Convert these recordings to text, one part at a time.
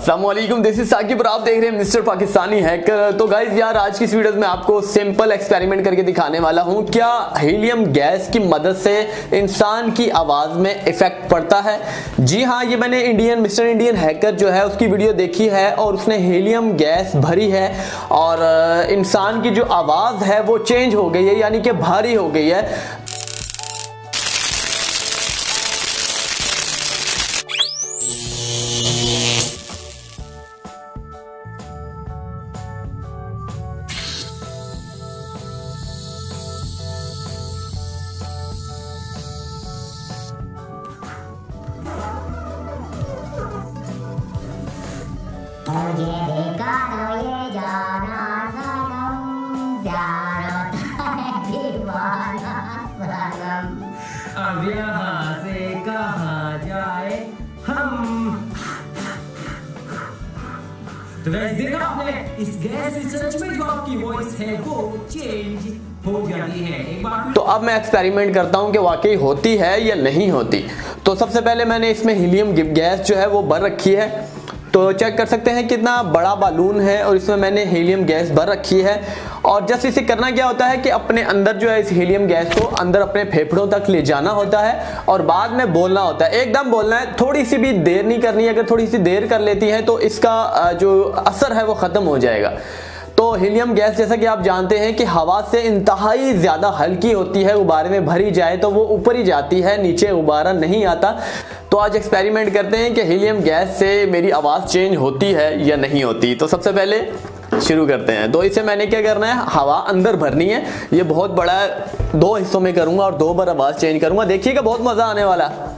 अस्सलाम वालेकुम, this is Saqib और आप देख रहे हैं मिस्टर पाकिस्तानी हैकर। तो गाइज यार आज की इस वीडियो में आपको सिंपल एक्सपेरिमेंट करके दिखाने वाला हूं क्या हीलियम गैस की मदद से इंसान की आवाज़ में इफेक्ट पड़ता है। जी हाँ, ये मैंने मिस्टर इंडियन हैकर जो है उसकी वीडियो देखी है और उसने हीलियम गैस भरी है और इंसान की जो आवाज़ है वो चेंज हो गई है, यानी कि भारी हो गई है। मुझे देखा तो ये जाना सनम, प्यार होता है दीवाना सनम। अब यहाँ से कहाँ जाए हम। तो गाइस देखा आपने इस गैस रिसर्च में जो आपकी वॉइस है वो चेंज हो जाती है। एक बार तो अब मैं एक्सपेरिमेंट करता हूँ कि वाकई होती है या नहीं होती। तो सबसे पहले मैंने इसमें हीलियम गैस जो है वो भर रखी है, तो चेक कर सकते हैं कितना बड़ा बालून है और इसमें मैंने हीलियम गैस भर रखी है। और जस्ट इसे करना क्या होता है कि अपने अंदर जो है इस हीलियम गैस को अंदर अपने फेफड़ों तक ले जाना होता है और बाद में बोलना होता है, एकदम बोलना है, थोड़ी सी भी देर नहीं करनी। अगर थोड़ी सी देर कर लेती है तो इसका जो असर है वो ख़त्म हो जाएगा। तो हीलियम गैस जैसा कि आप जानते हैं कि हवा से इंतहाई ज़्यादा हल्की होती है, गुब्बारे में भरी जाए तो वो ऊपर ही जाती है, नीचे गुब्बारा नहीं आता। तो आज एक्सपेरिमेंट करते हैं कि हीलियम गैस से मेरी आवाज़ चेंज होती है या नहीं होती। तो सबसे पहले शुरू करते हैं। तो इसे मैंने क्या करना है, हवा अंदर भरनी है। ये बहुत बड़ा है, दो हिस्सों में करूँगा और दो बार आवाज़ चेंज करूँगा, देखिएगा बहुत मज़ा आने वाला है।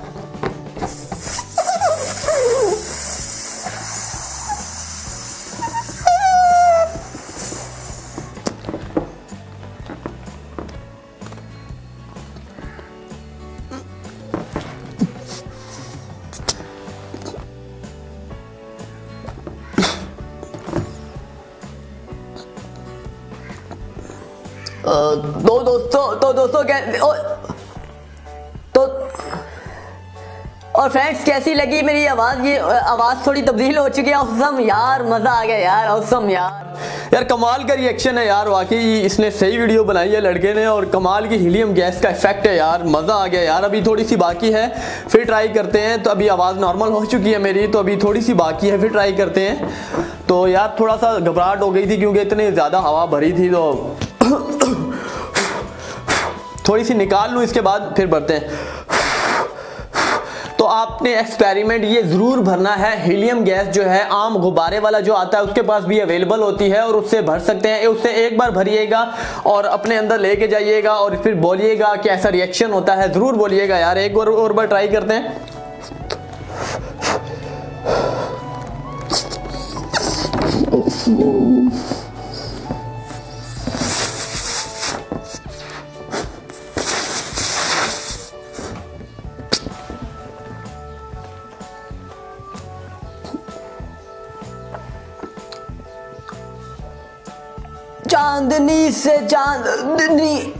दोस्तों और फ्रेंड्स कैसी लगी मेरी आवाज़? ये आवाज़ थोड़ी तब्दील हो चुकी है। औसम यार, मज़ा आ गया यार, औसम यार कमाल का रिएक्शन है यार। वाकई इसने सही वीडियो बनाई है लड़के ने और कमाल की हीलियम गैस का इफेक्ट है यार, मज़ा आ गया यार। अभी थोड़ी सी बाकी है, फिर ट्राई करते हैं। तो अभी आवाज़ नॉर्मल हो चुकी है मेरी, तो अभी थोड़ी सी बाकी है, फिर ट्राई करते हैं। तो यार थोड़ा सा घबराहट हो गई थी क्योंकि इतनी ज़्यादा हवा भरी थी, तो थोड़ी सी निकाल लूँ, इसके बाद फिर भरते हैं। तो आपने एक्सपेरिमेंट ये ज़रूर भरना है। हीलियम गैस जो है आम गुब्बारे वाला जो आता है उसके पास भी अवेलेबल होती है और उससे भर सकते हैं। उससे एक बार भरिएगा और अपने अंदर लेके जाइएगा और फिर बोलिएगा कि ऐसा रिएक्शन होता है। ज़रूर बोलिएगा यार। एक बार और बार ट्राई करते हैं। चांदनी से चांदनी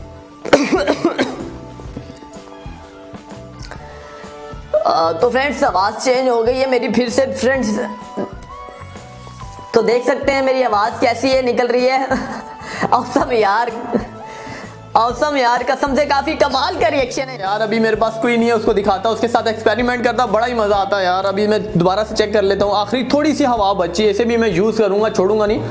तो फ्रेंड्स आवाज़ चेंज हो गई है मेरी फिर से फ्रेंड्स। तो देख सकते हैं मेरी आवाज़ कैसी है, निकल रही है। औसम यार कसम से काफ़ी कमाल का रिएक्शन है यार। अभी मेरे पास कोई नहीं है, उसको दिखाता, उसके साथ एक्सपेरिमेंट करता, बड़ा ही मज़ा आता है यार। अभी मैं दोबारा से चेक कर लेता हूँ। आखिरी थोड़ी सी हवा बची है, इसे भी मैं यूज़ करूँगा, छोड़ूंगा नहीं।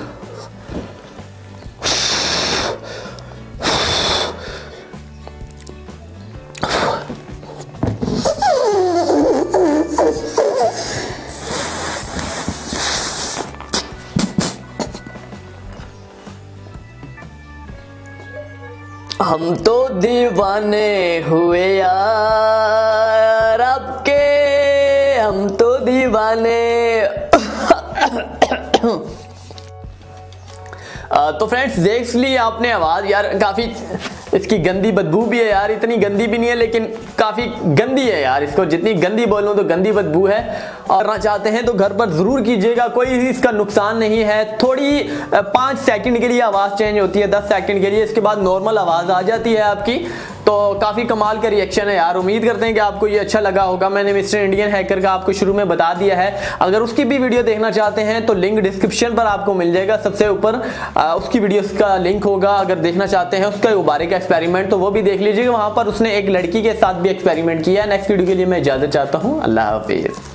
हम तो दीवाने हुए यार आपके, हम तो दीवाने। तो फ्रेंड्स देख ली आपने आवाज़ यार, काफ़ी इसकी गंदी बदबू भी है यार। इतनी गंदी भी नहीं है लेकिन काफ़ी गंदी है यार। इसको जितनी गंदी बोलूँ तो गंदी बदबू है। और ना चाहते हैं तो घर पर ज़रूर कीजिएगा, कोई इसका नुकसान नहीं है। थोड़ी 5 सेकंड के लिए आवाज़ चेंज होती है, 10 सेकंड के लिए, इसके बाद नॉर्मल आवाज़ आ जाती है आपकी। तो तो काफ़ी कमाल का रिएक्शन है यार। उम्मीद करते हैं कि आपको ये अच्छा लगा होगा। मैंने मिस्टर इंडियन हैकर का आपको शुरू में बता दिया है, अगर उसकी भी वीडियो देखना चाहते हैं तो लिंक डिस्क्रिप्शन पर आपको मिल जाएगा, सबसे ऊपर उसकी वीडियोस का लिंक होगा। अगर देखना चाहते हैं उसका गुब्बारे का एक्सपेरिमेंट तो वो भी देख लीजिएगा, वहाँ पर उसने एक लड़की के साथ भी एक्सपेरिमेंट किया। नेक्स्ट वीडियो के लिए मैं इजाज़त चाहता हूँ, अल्लाह हाफिज़।